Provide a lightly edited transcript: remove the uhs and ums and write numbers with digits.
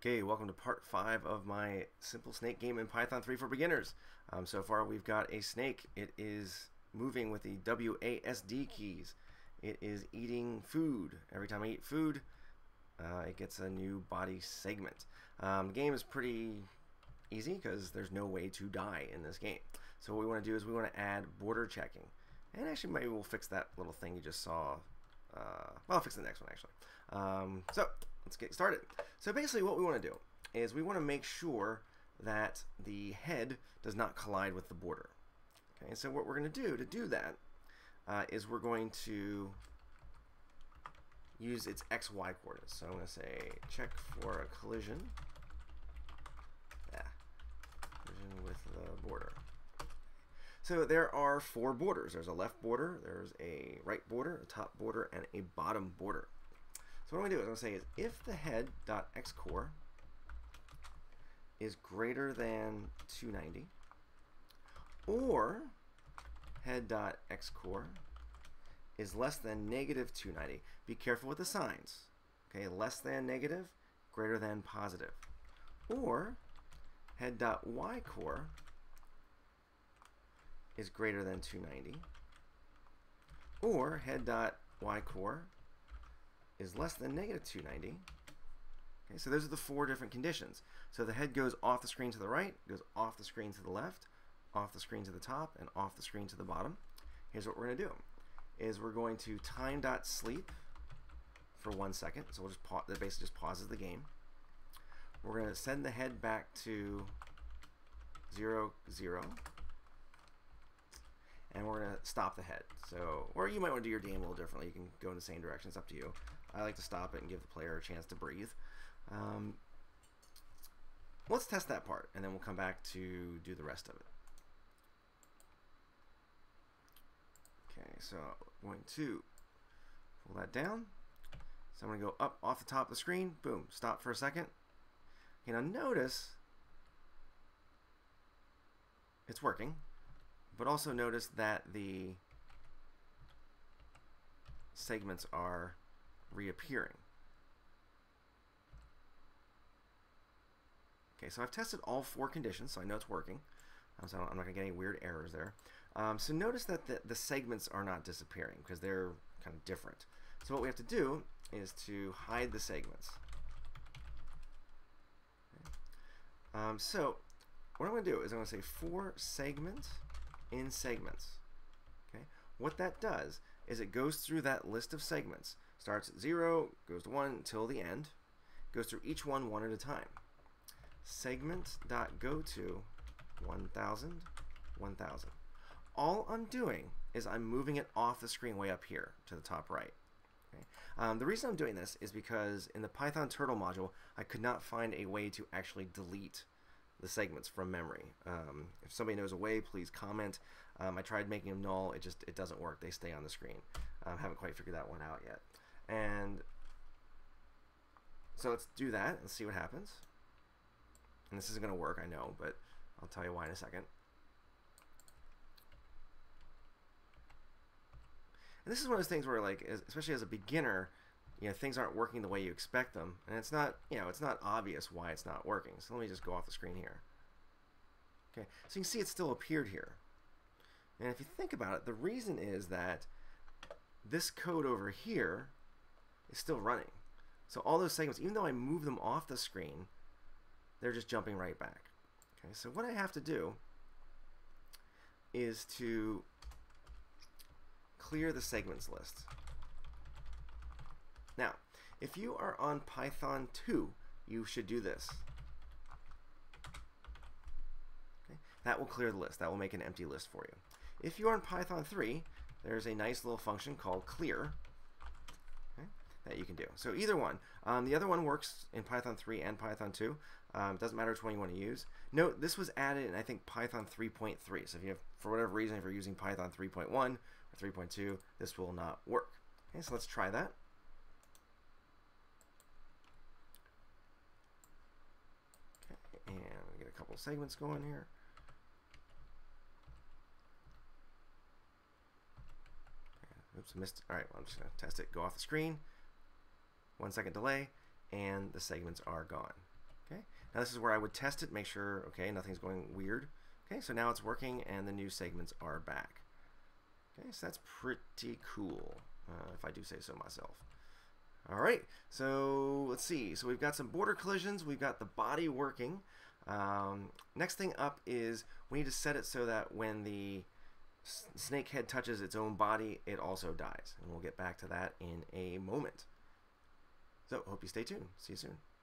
Okay, welcome to part 5 of my simple snake game in Python 3 for beginners. So far we've got a snake. It is moving with the WASD keys. It is eating food. Every time I eat food, it gets a new body segment. The game is pretty easy because there's no way to die in this game. So what we want to do is we want to add border checking. And actually maybe we'll fix that little thing you just saw. Well, I'll fix the next one actually. So let's get started. So basically what we want to do is we want to make sure that the head does not collide with the border. Okay, so what we're going to do that is we're going to use its XY coordinates. So I'm going to say check for a collision. Collision with the border. So there are 4 borders. There's a left border, there's a right border, a top border, and a bottom border. So what I'm going to do is I'm going to say is if the head.xcore is greater than 290 or head.xcore is less than negative 290, be careful with the signs. Okay, less than negative, greater than positive. Or head.ycore is greater than 290, or head.ycore is less than negative 290. Okay, so those are the 4 different conditions. So the head goes off the screen to the right, goes off the screen to the left, off the screen to the top, and off the screen to the bottom. Here's what we're going to do, is we're going to time.sleep for 1 second. So we'll just pause, that basically just pauses the game. We're going to send the head back to 0, 0. And we're going to stop the head. So, or you might want to do your game a little differently. You can go in the same direction. It's up to you. I like to stop it and give the player a chance to breathe. Let's test that part, and then we'll come back to do the rest of it. Okay, so I'm going to pull that down. So I'm going to go up off the top of the screen. Boom, stop for a second. Okay, now notice it's working. But also notice that the segments are reappearing. Okay, so I've tested all 4 conditions, so I know it's working. So I'm not going to get any weird errors there. So notice that the segments are not disappearing because they're kind of different. So what we have to do is to hide the segments. Okay. So what I'm going to do is I'm going to say for segment in segments. Okay, what that does is it goes through that list of segments, starts at 0, goes to 1 till the end, goes through each one at a time. Segment.go to 1000, 1000. All I'm doing is I'm moving it off the screen way up here to the top right. Okay. The reason I'm doing this is because in the Python Turtle module I could not find a way to actually delete the segments from memory. If somebody knows a way, please comment. I tried making them null, it doesn't work. They stay on the screen. I haven't quite figured that one out yet. And so let's do that and see what happens. And this isn't going to work, I know, but I'll tell you why in a second. And this is one of those things where, like, especially as a beginner, you know, things aren't working the way you expect them, and it's not, you know, it's not obvious why it's not working. So let me just go off the screen here. Okay, so you can see it still appeared here. And if you think about it, the reason is that this code over here is still running. So all those segments, even though I move them off the screen, they're just jumping right back. Okay, so what I have to do is to clear the segments list. Now, if you are on Python 2, you should do this. Okay? That will clear the list. That will make an empty list for you. If you are on Python 3, there's a nice little function called clear, okay, that you can do. So either one. The other one works in Python 3 and Python 2. It doesn't matter which one you want to use. Note, this was added in, I think, Python 3.3. So if you have, for whatever reason, if you're using Python 3.1 or 3.2, this will not work. Okay, so let's try that. And we get a couple of segments going here. Oops, I missed. All right, well, I'm just going to test it. Go off the screen. 1 second delay, and the segments are gone. Okay, now this is where I would test it, make sure, okay, nothing's going weird. Okay, so now it's working and the new segments are back. Okay, so that's pretty cool, if I do say so myself. All right, so let's see. So we've got some border collisions, we've got the body working. Next thing up is we need to set it so that when the snake head touches its own body, it also dies. And we'll get back to that in a moment. So hope you stay tuned. See you soon.